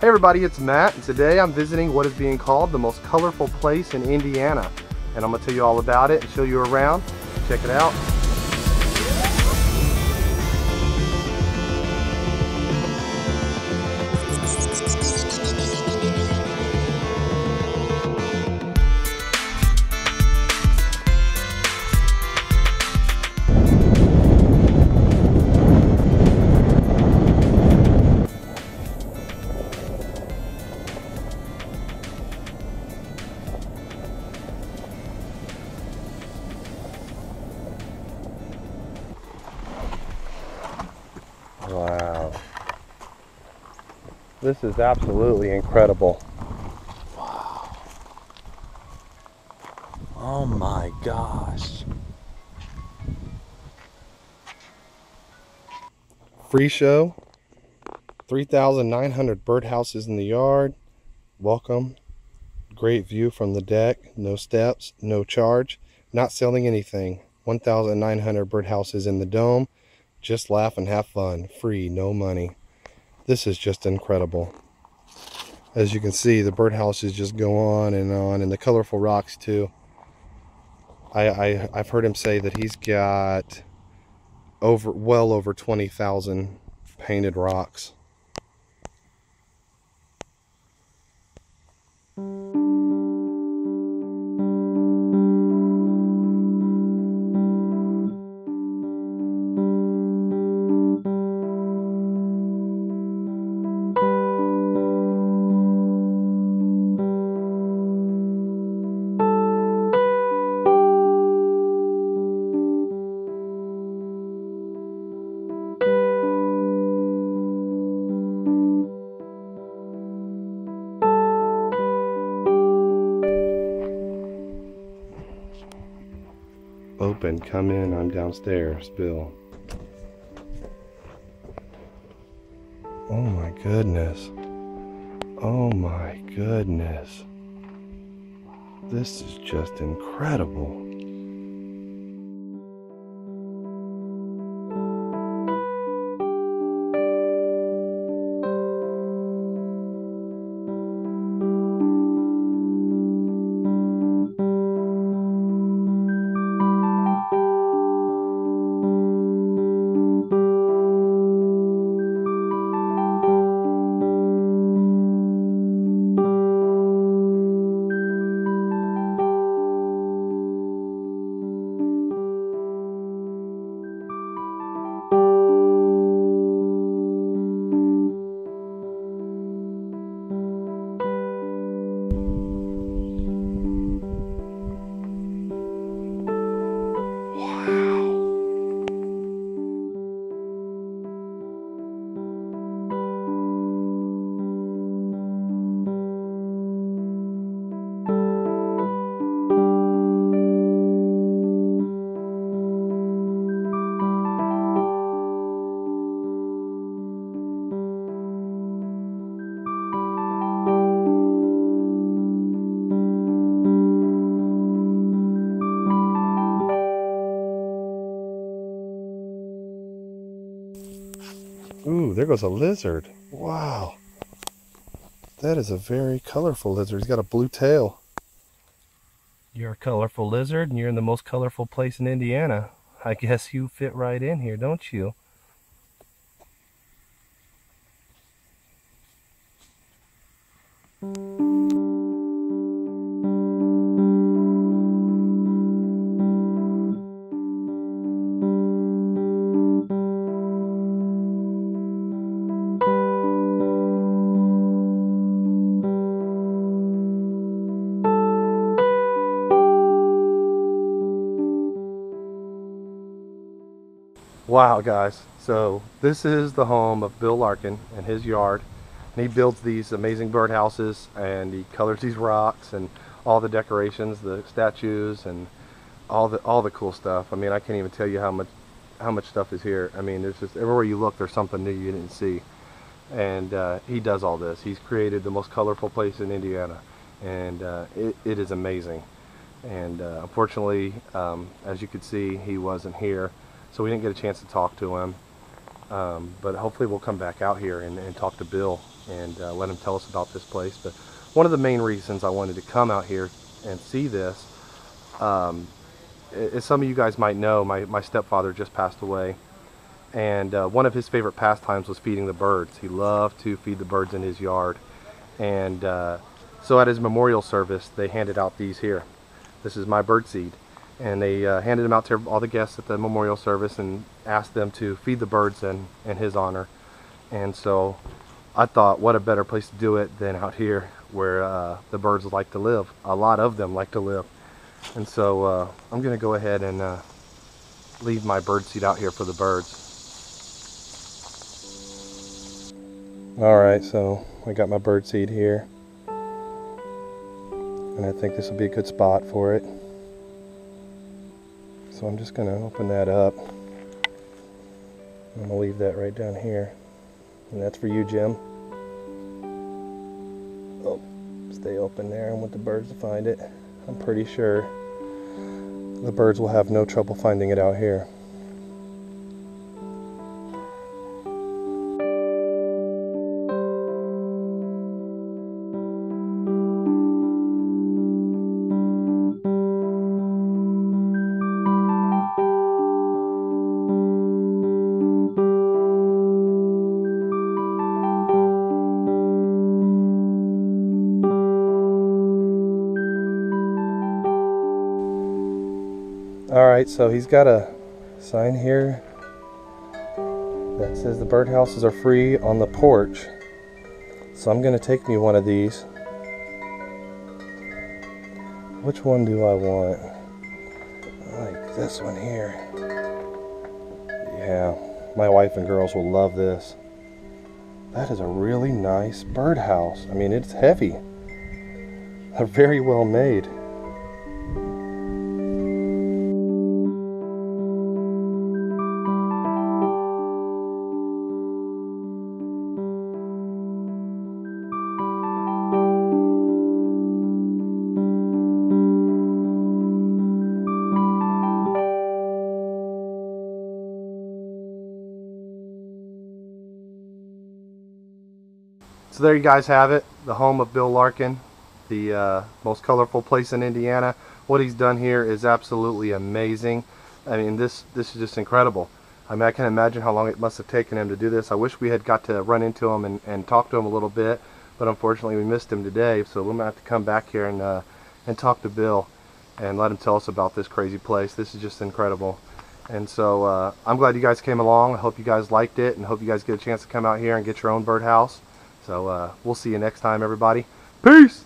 Hey everybody, it's Matt, and today I'm visiting what is being called the most colorful place in Indiana. And I'm going to tell you all about it and show you around. Check it out. Wow, this is absolutely incredible. Wow. Oh my gosh. Free show, 3,900 birdhouses in the yard. Welcome, great view from the deck, no steps, no charge, not selling anything. 1,900 birdhouses in the dome. Just laugh and have fun. Free, no money. This is just incredible. As you can see, the birdhouses just go on, and the colorful rocks too. I've heard him say that he's got well over 20,000 painted rocks. Open, come in, I'm downstairs, Bill. Oh my goodness. Oh my goodness. This is just incredible. Ooh, there goes a lizard. Wow. That is a very colorful lizard. He's got a blue tail. You're a colorful lizard, and you're in the most colorful place in Indiana. I guess you fit right in here, don't you? Wow guys, so this is the home of Bill Larkin and his yard, and he builds these amazing birdhouses, and he colors these rocks and all the decorations, the statues and all the cool stuff. I mean, I can't even tell you how much stuff is here. I mean, there's just everywhere you look there's something new you didn't see. And he does all this. He's created the most colorful place in Indiana, and it is amazing. And unfortunately, as you could see, he wasn't here. So we didn't get a chance to talk to him, but hopefully we'll come back out here and talk to Bill and let him tell us about this place. But one of the main reasons I wanted to come out here and see this, as some of you guys might know, my stepfather just passed away, and one of his favorite pastimes was feeding the birds. He loved to feed the birds in his yard, and so at his memorial service, they handed out these here. This is my bird seed. And they handed them out to all the guests at the memorial service and asked them to feed the birds in his honor. And so I thought, what a better place to do it than out here where the birds like to live. A lot of them like to live. And so I'm going to go ahead and leave my bird seed out here for the birds. Alright, so I got my bird seed here. And I think this will be a good spot for it. So I'm just going to open that up. I'm going to leave that right down here. And that's for you, Jim. Oh, stay open there. I want the birds to find it. I'm pretty sure the birds will have no trouble finding it out here. Alright, so he's got a sign here that says the birdhouses are free on the porch. So I'm going to take me one of these. Which one do I want? I like this one here. Yeah, my wife and girls will love this. That is a really nice birdhouse. I mean, it's heavy. They're very well made. So there you guys have it, the home of Bill Larkin, the most colorful place in Indiana. What he's done here is absolutely amazing. I mean, this is just incredible. I mean, I can imagine how long it must have taken him to do this. I wish we had got to run into him and talk to him a little bit, but unfortunately we missed him today, so we're going to have to come back here and talk to Bill and let him tell us about this crazy place. This is just incredible. And so I'm glad you guys came along. I hope you guys liked it and hope you guys get a chance to come out here and get your own birdhouse. So we'll see you next time, everybody. Peace!